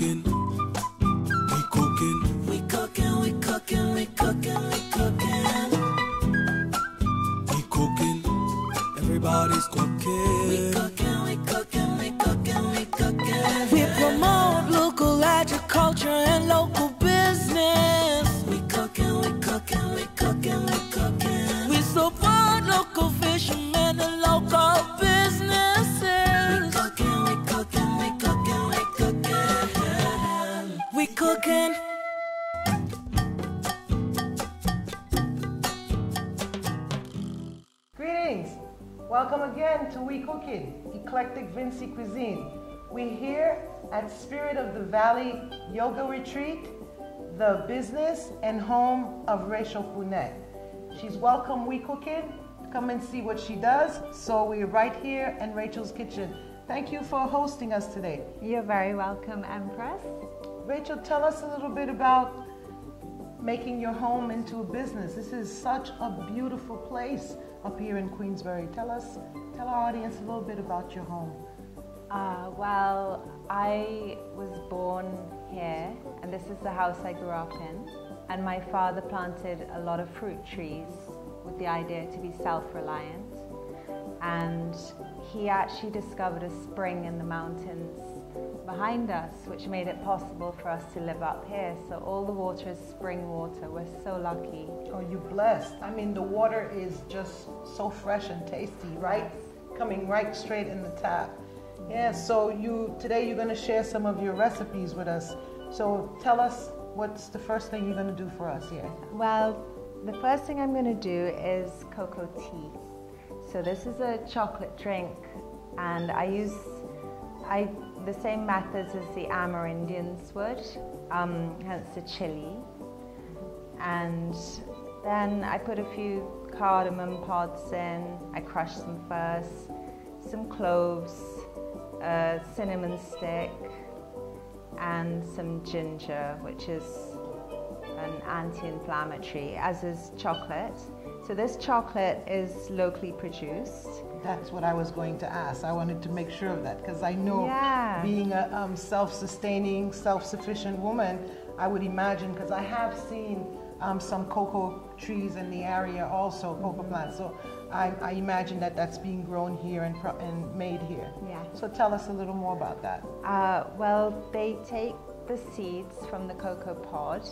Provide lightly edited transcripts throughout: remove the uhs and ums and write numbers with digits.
cooking. We cooking. We cooking. We cooking. We cooking. We cooking. We cooking. Everybody's cooking. We cooking. We cooking. We cooking. We cooking. We promote local agriculture and local business. We cooking. We cooking. We cooking. We cooking. We support local fishermen and local businesses. We cooking. We cooking. Greetings. Welcome again to We Cookin', Eclectic Vinci Cuisine. We're here at Spirit of the Valley Yoga Retreat, the business and home of Rachel Pounett. She's welcome We Cookin'. Come and see what she does. So we're right here in Rachel's kitchen. Thank you for hosting us today. You're very welcome, Empress. Rachel, tell us a little bit about making your home into a business. This is such a beautiful place up here in Queensbury. Tell our audience a little bit about your home. Well, I was born here, and this is the house I grew up in. And my father planted a lot of fruit trees with the idea to be self-reliant. And he actually discovered a spring in the mountains behind us, which made it possible for us to live up here. So all the water is spring water. We're so lucky. Oh, you're blessed. I mean, the water is just so fresh and tasty, right? Coming right straight in the tap. Yeah, so today you're going to share some of your recipes with us. So tell us, what's the first thing you're going to do for us here? Well, the first thing I'm going to do is cocoa tea. So this is a chocolate drink, and I use the same methods as the Amerindians would, hence the chili. And then I put a few cardamom pods in, I crush them first, some cloves, a cinnamon stick, and some ginger, which is an anti-inflammatory, as is chocolate. So this chocolate is locally produced. That's what I was going to ask. I wanted to make sure of that, because I know being a self-sustaining, self-sufficient woman, I would imagine, because I have seen some cocoa trees in the area also, cocoa plants. So I imagine that that's being grown here and made here. Yeah. So tell us a little more about that. Well, they take the seeds from the cocoa pod,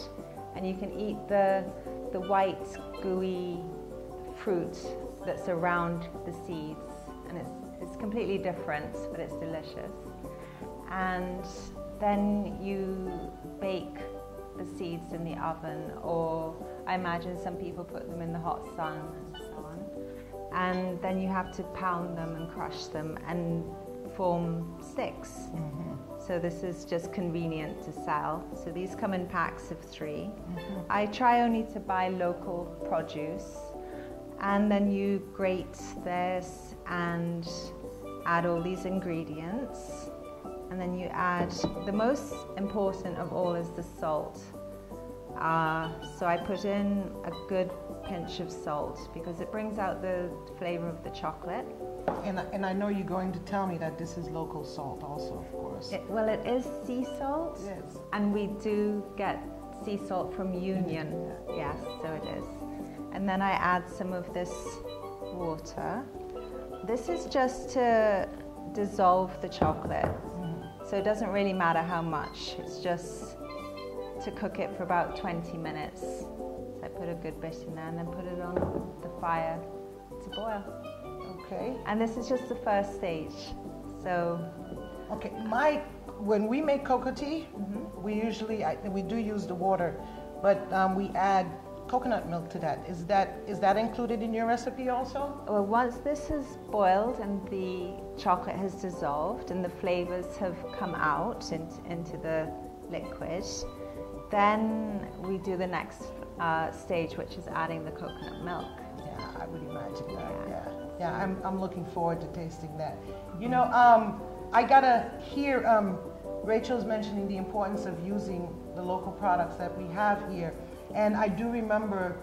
and you can eat the white, gooey fruit that's around the seeds, and it's completely different, but it's delicious. And then you bake the seeds in the oven, or I imagine some people put them in the hot sun and so on. And then you have to pound them and crush them and form sticks. So this is just convenient to sell. So these come in packs of 3. I try only to buy local produce, and then you grate this and add all these ingredients, and then you add, the most important of all is the salt. So I put in a good pinch of salt because it brings out the flavor of the chocolate. And I know you're going to tell me that this is local salt also, of course. Well, it is sea salt. Yes. And we do get sea salt from Union. Yes, so it is. And then I add some of this water. This is just to dissolve the chocolate. So it doesn't really matter how much. It's just to cook it for about 20 minutes. So I put a good bit in there and then put it on the fire to boil. Okay. And this is just the first stage. So, okay, when we make cocoa tea, we usually we do use the water, but we add coconut milk to that. Is that included in your recipe also? Well, once this is boiled and the chocolate has dissolved and the flavors have come out into the liquid, then we do the next stage, which is adding the coconut milk. Yeah, I would imagine that. Yeah, I'm looking forward to tasting that. You know, I gotta hear, Rachel's mentioning the importance of using the local products that we have here. And I do remember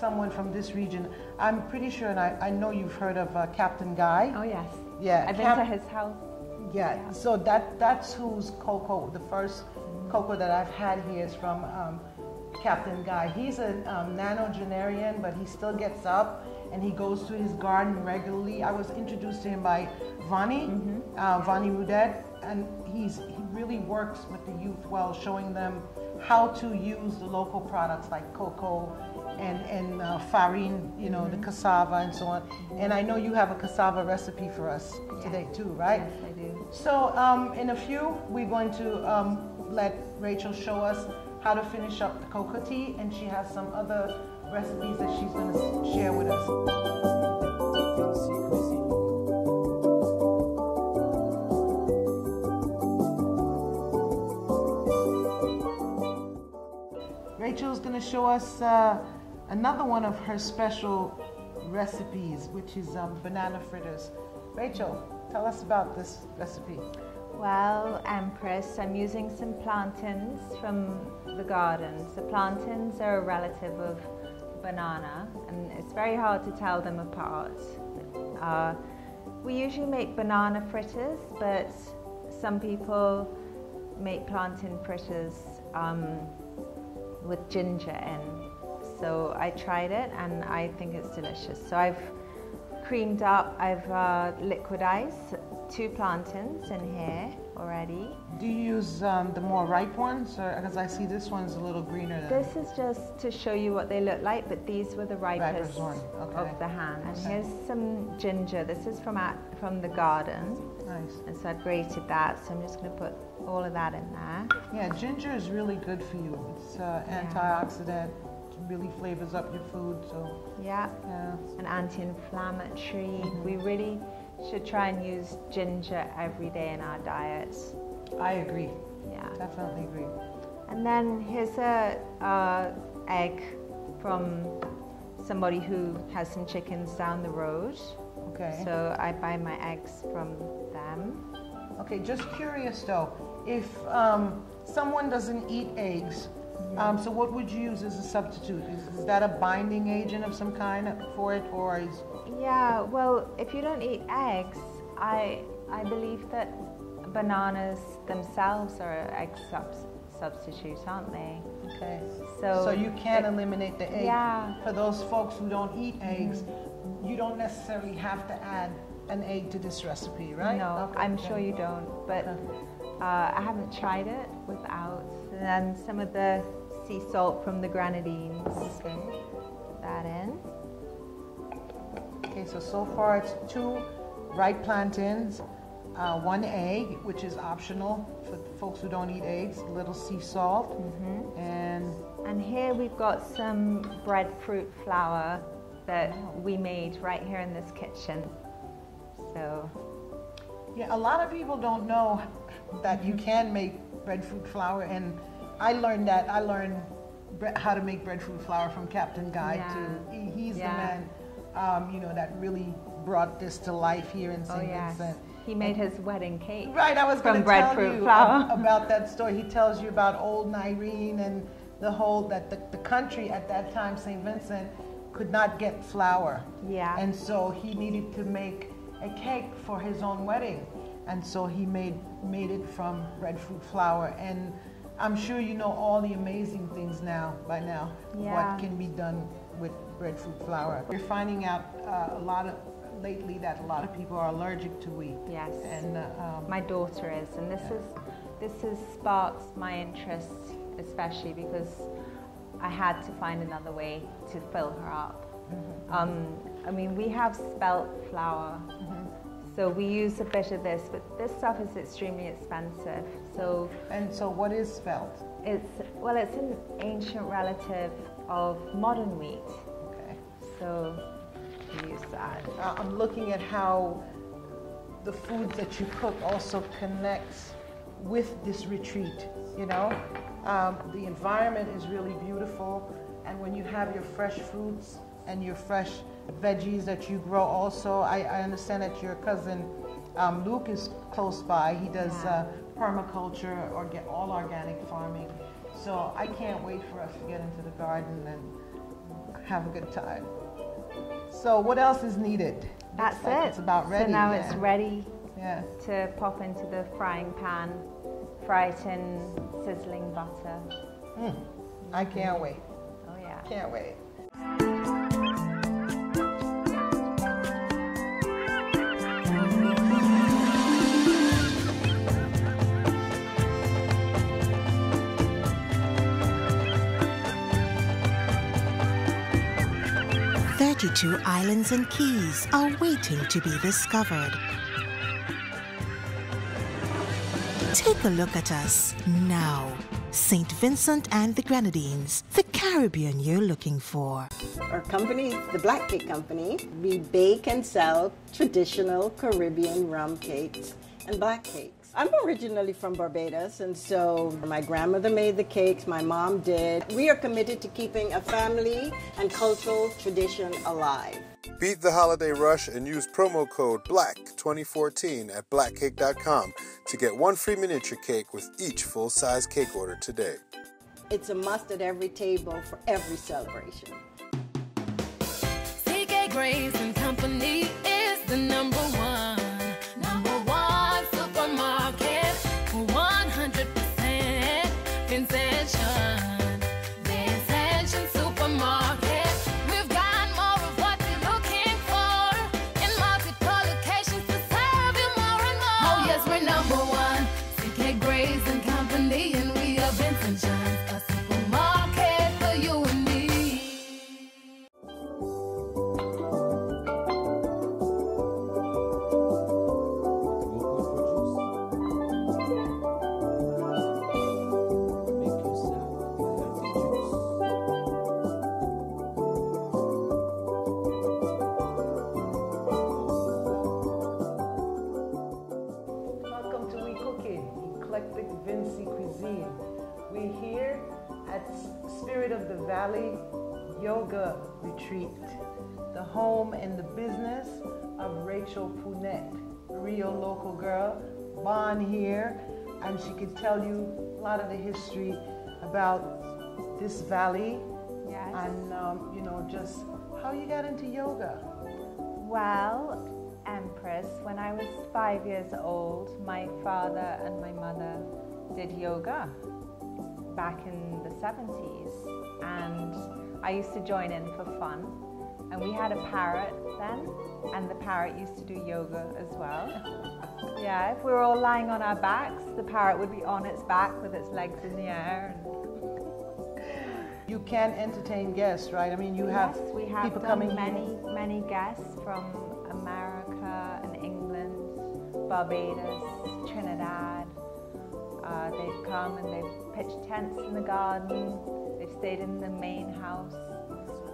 someone from this region, I'm pretty sure, and I know you've heard of Captain Guy. Oh yes. Yeah. I've been to his house. Yeah, so that's whose cocoa, the first cocoa that I've had here is from Captain Guy. He's a nanogenarian, but he still gets up and he goes to his garden regularly. I was introduced to him by Vani, Vani Rudet, and he really works with the youth well, showing them how to use the local products like cocoa and farine, you know, the cassava and so on. And I know you have a cassava recipe for us today too, right? Yes, I do. So in a few, we're going to let Rachel show us how to finish up the cocoa tea, and she has some other recipes that she's going to share with us. Rachel's going to show us another one of her special recipes, which is banana fritters. Rachel, tell us about this recipe. Well, Empress, I'm using some plantains from the gardens. The plantains are a relative of banana, and it's very hard to tell them apart. We usually make banana fritters, but some people make plantain fritters with ginger in. So I tried it and I think it's delicious. So I've creamed up, I've liquidized 2 plantains in here already. Do you use the more ripe ones? Because I see this one's a little greener than this. This is just to show you what they look like, but these were the ripest of the hand. And here's some ginger. This is from the garden. Nice. And so I've grated that, so I'm just going to put all of that in there. Yeah, ginger is really good for you. It's antioxidant, really flavors up your food. So yeah. And anti-inflammatory. We really should try and use ginger every day in our diets. I agree. Yeah, definitely agree. And then here's a egg from somebody who has some chickens down the road. Okay. So I buy my eggs from them. Okay, just curious though, if someone doesn't eat eggs, so what would you use as a substitute? Is that a binding agent of some kind for it, or is... Yeah, well, if you don't eat eggs, I believe that bananas themselves are an egg substitute, aren't they? Okay. So you can eliminate the egg. Yeah. For those folks who don't eat eggs, you don't necessarily have to add an egg to this recipe, right? No, okay. I'm sure you don't, but I haven't tried it without. And then some of the sea salt from the Grenadines. Okay. Put that in. Okay, so far it's 2 ripe plantains, 1 egg, which is optional for folks who don't eat eggs, a little sea salt, and here we've got some breadfruit flour that we made right here in this kitchen. So yeah, a lot of people don't know that you can make breadfruit flour, and I learned that. I learned how to make breadfruit flour from Captain Guy too. He's the man, you know, that really brought this to life here in St. Vincent. He made his wedding cake. Right, I was going to tell you about that story. He tells you about old Irene and the whole the country at that time, St. Vincent, could not get flour. Yeah. And so he needed to make a cake for his own wedding. And so he made it from breadfruit flour. And I'm sure you know all the amazing things now, by now, what can be done with breadfruit flour. We're finding out lately that a lot of people are allergic to wheat. Yes. And my daughter is, and this has sparked my interest, especially because I had to find another way to fill her up. I mean, we have spelt flour, so we use a bit of this, but this stuff is extremely expensive. So. And so, what is spelt? It's an ancient relative of modern wheat. Okay. So we use that. I'm looking at how the foods that you cook also connects with this retreat. You know, the environment is really beautiful, and when you have your fresh fruits and your fresh veggies that you grow also. I understand that your cousin Luke is close by. He does permaculture, or all organic farming. So I can't wait for us to get into the garden and have a good time. So what else is needed? That's it. It's about ready. So now it's ready yeah, to pop into the frying pan, fry it in sizzling butter. Mm. I can't wait. Oh yeah. Can't wait. Two islands and keys are waiting to be discovered. Take a look at us now. St. Vincent and the Grenadines, the Caribbean you're looking for. Our company, the Black Cake Company, we bake and sell traditional Caribbean rum cakes and black cakes. I'm originally from Barbados, and so my grandmother made the cakes, my mom did. We are committed to keeping a family and cultural tradition alive. Beat the holiday rush and use promo code BLACK2014 at blackcake.com to get one free miniature cake with each full-size cake order today. It's a must at every table for every celebration. CK Graves and Company is the number one supermarket for 100% Vincentian Supermarket. We've got more of what you're looking for in multiple locations to serve you more and more. Oh yes, we're number one, CK Graves and Company, and we are Vincentian, a supermarket for you and Spirit of the Valley Yoga Retreat, the home and the business of Rachel Pounett, a real local girl, born here, and she could tell you a lot of the history about this valley. Yes. And you know, just how you got into yoga. Well, Empress, when I was 5 years old, my father and my mother did yoga back in the 70s, and I used to join in for fun, and we had a parrot then, and the parrot used to do yoga as well. Yeah, if we were all lying on our backs, the parrot would be on its back with its legs in the air. You can entertain guests, right? I mean, you have, yes, we have people coming, many guests from America and England, Barbados, Trinidad. They've come and they've pitched tents in the garden, they've stayed in the main house.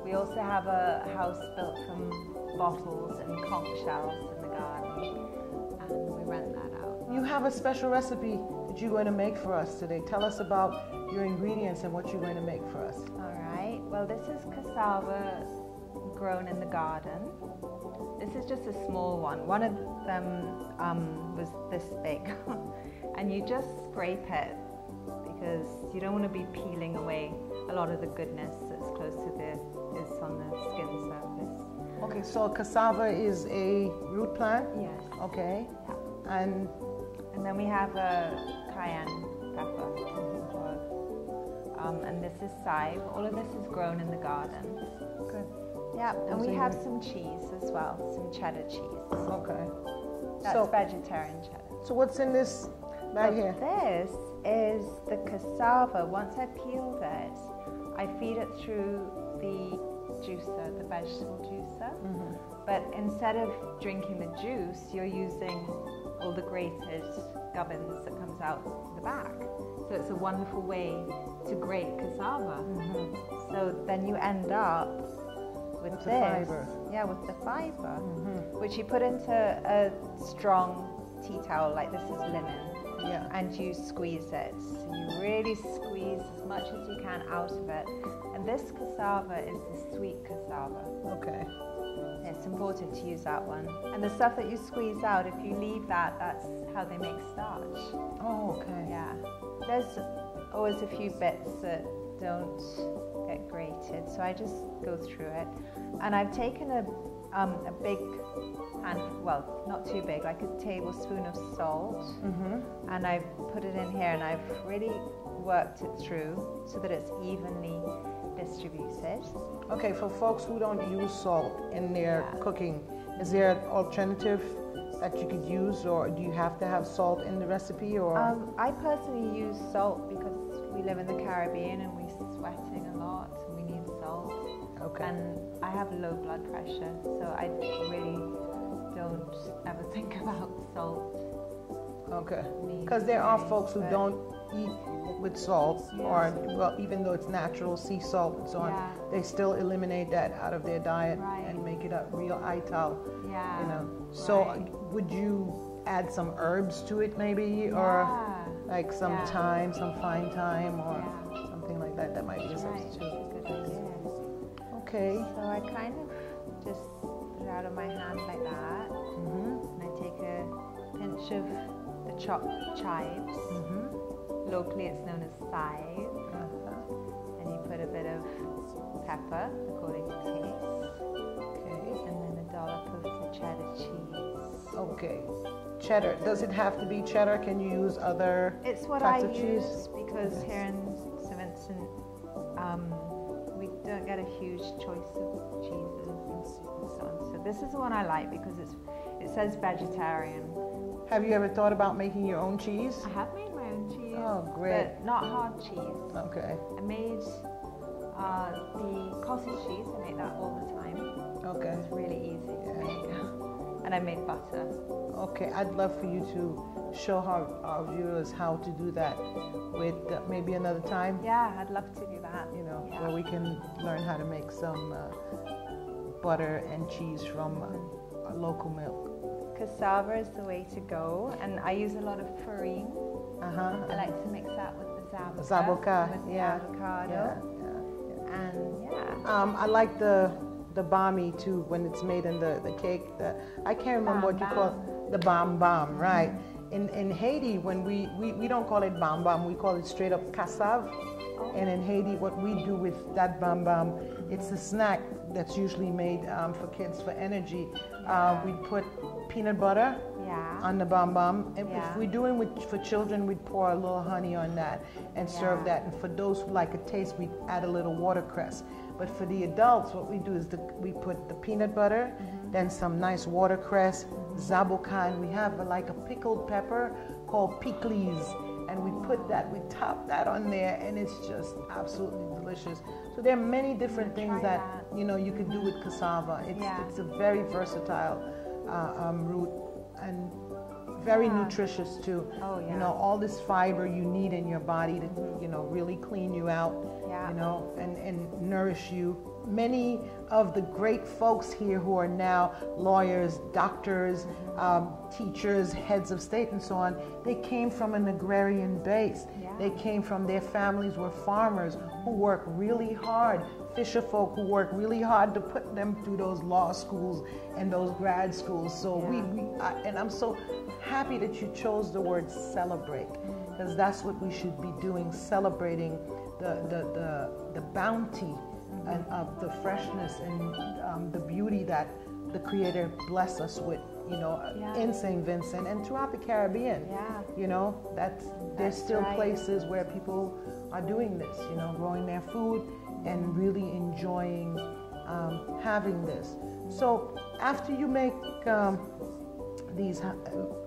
We also have a house built from bottles and conch shells in the garden, and we rent that out. You have a special recipe that you're going to make for us today. Tell us about your ingredients and what you're going to make for us. Alright, well, this is cassava grown in the garden. This is just a small one. One of them was this big. And you just scrape it because you don't want to be peeling away a lot of the goodness that's close to is on the skin surface. Okay, so cassava is a root plant? Yes. Okay. Yeah. And then we have a cayenne pepper. Mm-hmm. And this is chive. All of this is grown in the garden. Good. Yeah, and we have some cheese as well, some cheddar cheese. Okay. That's so, vegetarian cheddar. So what's in this? Right here. This is the cassava. Once I peeled it, I feed it through the juicer, the vegetable juicer. Mm-hmm. But instead of drinking the juice, you're using all the grated gubbins that comes out the back. So it's a wonderful way to grate cassava. Mm-hmm. So then you end up with this. The fiber. Yeah, with the fiber, mm-hmm, which you put into a strong tea towel, like this is linen. Yeah. And you squeeze it. So you really squeeze as much as you can out of it. And this cassava is the sweet cassava. Okay. It's important to use that one. And the stuff that you squeeze out, if you leave that, that's how they make starch. Oh, okay. Yeah. There's always a few bits that don't get grated, so I just go through it. And I've taken a a big hand, well, not too big, like a tablespoon of salt. Mm-hmm. And I've put it in here and I've really worked it through so that it's evenly distributed. Okay, for folks who don't use salt in their cooking, is there an alternative that you could use, or do you have to have salt in the recipe? Or I personally use salt because we live in the Caribbean and we're sweating a lot and we need salt. Okay. And I have low blood pressure, so I really don't ever think about salt. Okay. Because there are folks who don't eat with salt, or well, even though it's natural sea salt and so on, they still eliminate that out of their diet and make it a real ital. Yeah. You know. So would you add some herbs to it, maybe, or like some thyme, some fine thyme, or something like that? That might be a substitute. Good idea. Okay. So I kind of just put it out of my hand like that, and I take a pinch of the chopped chives. Locally, it's known as chive, and you put a bit of pepper according to taste. Okay. And then a dollop of the cheddar cheese. Okay. Cheddar. Does it have to be cheddar? Can you use other? It's what I use because here in St. Vincent, we don't get a huge choice of cheeses and so on. So this is the one I like because it says vegetarian. Have you ever thought about making your own cheese? I have made my own cheese. Oh, great. But not hard cheese. Okay. I made the cottage cheese. I make that all the time. Okay. It's really easy to make. And I made butter. Okay, I'd love for you to show our viewers how to do that with maybe another time. Yeah, I'd love to do that. You know, where we can learn how to make some butter and cheese from local milk. Cassava is the way to go, and I use a lot of farine. I like to mix that with the zaboka, with the avocado. And I like the bami too, when it's made in the cake. I can't remember what you call it. The bam-bam, right? In Haiti, when we don't call it bam-bam, we call it straight up cassava. And in Haiti, what we do with that bam-bam, it's a snack that's usually made for kids for energy. We put peanut butter on the bam-bam. If we're doing it for children, we'd pour a little honey on that and serve that. And for those who like a taste, we add a little watercress. But for the adults, what we do is we put the peanut butter, then some nice watercress, zabokan. We have like a pickled pepper called pickles, and we put that, we top that on there, and it's just absolutely delicious. So there are many different things that you know you can do with cassava. It's a very versatile root and very nutritious too. You know, all this fiber you need in your body to really clean you out. You know, and nourish you. Many of the great folks here who are now lawyers, doctors, teachers, heads of state and so on, they came from an agrarian base. They came from, their families were farmers who work really hard, fisher folk who work really hard to put them through those law schools and those grad schools. So and I'm so happy that you chose the word celebrate, because that's what we should be doing, celebrating the bounty and of the freshness and the beauty that the Creator blessed us with, you know, in St. Vincent and throughout the Caribbean. You know, there's still places where people are doing this, you know, growing their food and really enjoying having this. So after you make these,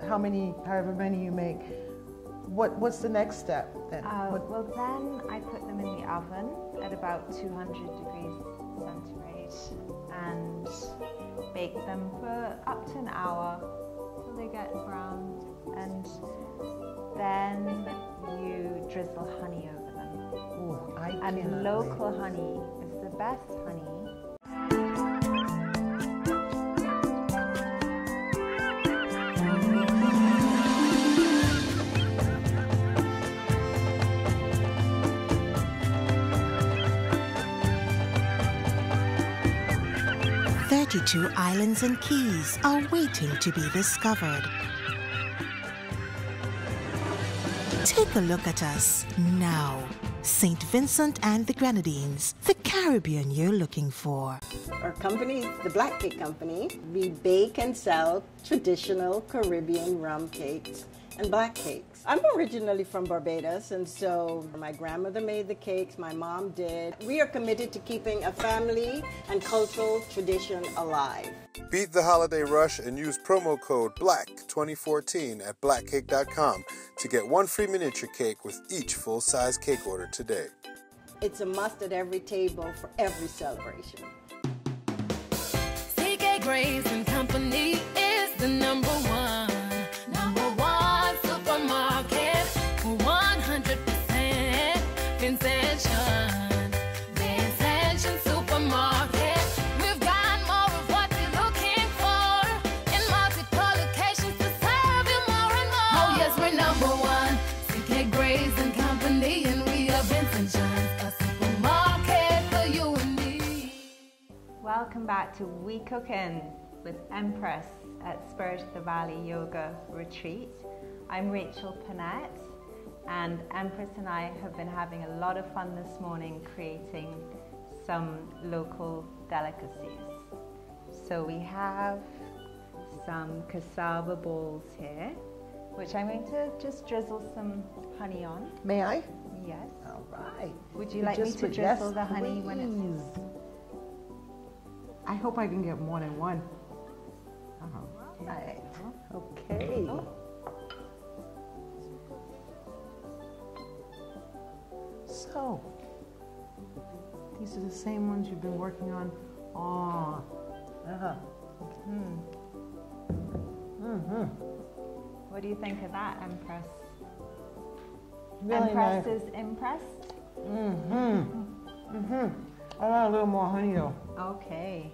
however many you make, what's the next step then? Well, then I put them in the oven at about 200 degrees centigrade and bake them for up to an hour till they get browned, and then you drizzle honey over them. Ooh, and local honey is the best honey. Two islands and keys are waiting to be discovered. Take a look at us now. St. Vincent and the Grenadines, the Caribbean you're looking for. Our company is the Black Cake Company. We bake and sell traditional Caribbean rum cakes and black cakes. I'm originally from Barbados, and so my grandmother made the cakes, my mom did. We are committed to keeping a family and cultural tradition alive. Beat the holiday rush and use promo code BLACK2014 at blackcake.com to get one free miniature cake with each full-size cake order today. It's a must at every table for every celebration. CK Graves and Company is the number one supermarket for 100% Vincentian. Welcome back to We Cookin' with Empress at Spirit of the Valley Yoga Retreat. I'm Rachel Pounett, and Empress and I have been having a lot of fun this morning creating some local delicacies. So we have some cassava balls here, which I'm going to just drizzle some honey on. May I? Yes. All right. Would you like me to drizzle the honey when it's... I hope I can get more than one. All right. Okay. Oh. So, these are the same ones you've been working on. Oh. Uh-huh. Mm-hmm. Mm-hmm. What do you think of that, Empress? Really Empress nice. Is impressed? Mm-hmm. Mm-hmm. I want a little more honey though. Okay.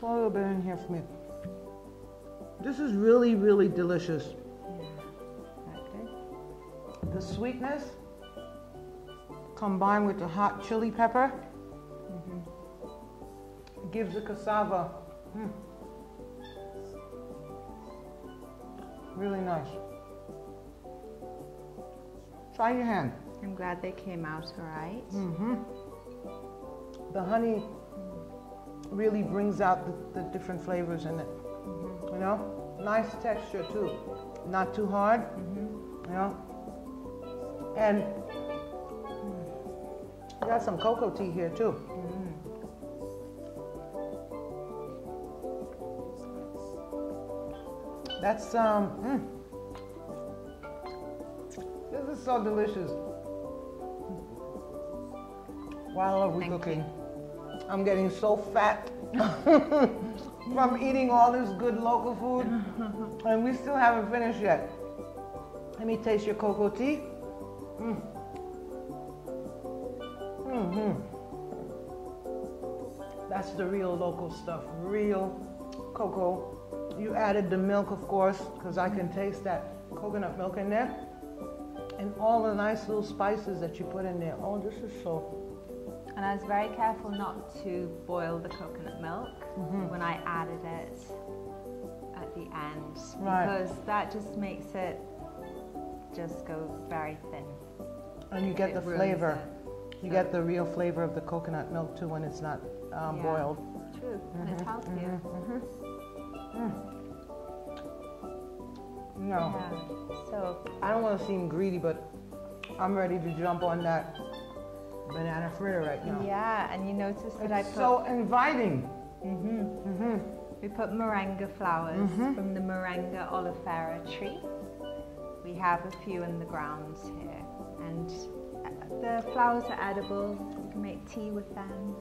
Put a little bit in here for me. This is really, really delicious. Yeah. Okay. The sweetness combined with the hot chili pepper gives the cassava really nice. Try your hand. I'm glad they came out all right. Mm-hmm. The honey really brings out the different flavors in it, you know? Nice texture too, not too hard, you know? And we got some cocoa tea here too. That's, this is so delicious. Wow, I love We Cookin'. I'm getting so fat from eating all this good local food, and we still haven't finished yet. Let me taste your cocoa tea. That's the real local stuff, real cocoa. You added the milk, of course, because I can taste that coconut milk in there, and all the nice little spices that you put in there. Oh, this is so... And I was very careful not to boil the coconut milk when I added it at the end, because that just makes it just go very thin. And you get the flavor. You get the real flavor of the coconut milk too when it's not boiled. True, and it's healthier. No. Yeah. So I don't want to seem greedy, but I'm ready to jump on that banana fritter right now. Yeah, and you notice that I put... so inviting. We put moringa flowers from the Moringa oleifera tree. We have a few in the grounds here, and the flowers are edible. You can make tea with them.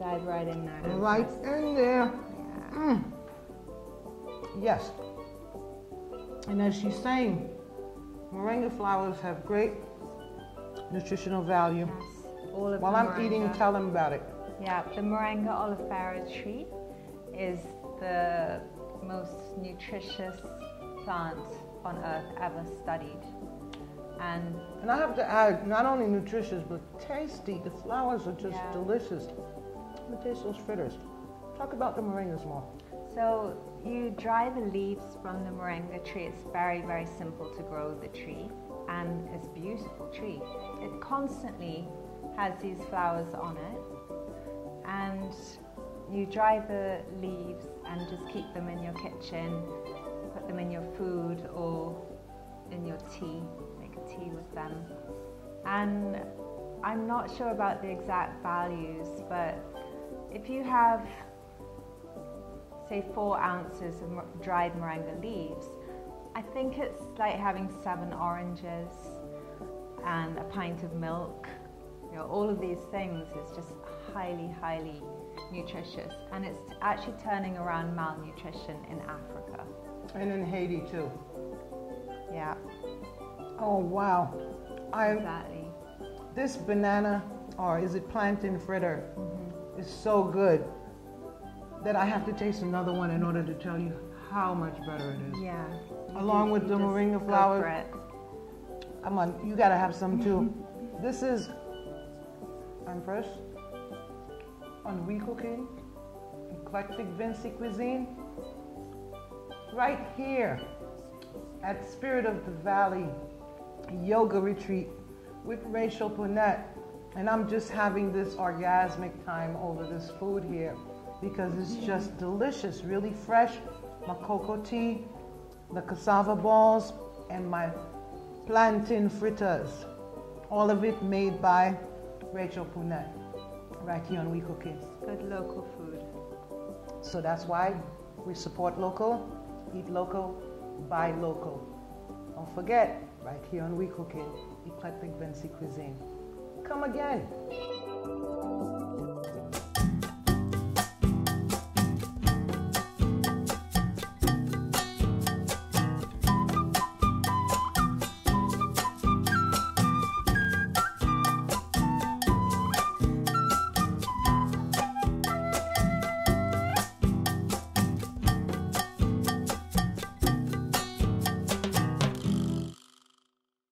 Dive right in there. Right in there. Yeah. Yes. And as she's saying, moringa flowers have great nutritional value. Yes, all of While I'm eating, tell them about it. Yeah, the Moringa oleifera tree is the most nutritious plant on earth ever studied. And I have to add, not only nutritious, but tasty. The flowers are just delicious. Let me taste those fritters. Talk about the moringas more. So You dry the leaves from the moringa tree. It's very, very simple to grow the tree, and it's a beautiful tree. It constantly has these flowers on it, and you dry the leaves and just keep them in your kitchen, put them in your food or in your tea, make a tea with them. And I'm not sure about the exact values, but if you have, say, 4 ounces of dried moringa leaves, I think it's like having 7 oranges and a pint of milk. You know, all of these things is just highly, highly nutritious, and it's actually turning around malnutrition in Africa. And in Haiti too. Yeah. Oh wow. Exactly. This banana, or is it plantain fritter, is so good that I have to taste another one in order to tell you how much better it is. Yeah. Along with the moringa flower. Come on, you gotta have some too. This is Empress on We Cookin', Eclectic Vinci Cuisine, right here at Spirit of the Valley Yoga Retreat with Rachel Pounett. And I'm just having this orgasmic time over this food here because it's just delicious, really fresh. My cocoa tea, the cassava balls, and my plantain fritters. All of it made by Rachel Pounett, right here on We Cookin'. Good local food. So that's why we support local, eat local, buy local. Don't forget, right here on We Cookin', Eclectic Vinci Cuisine. Come again.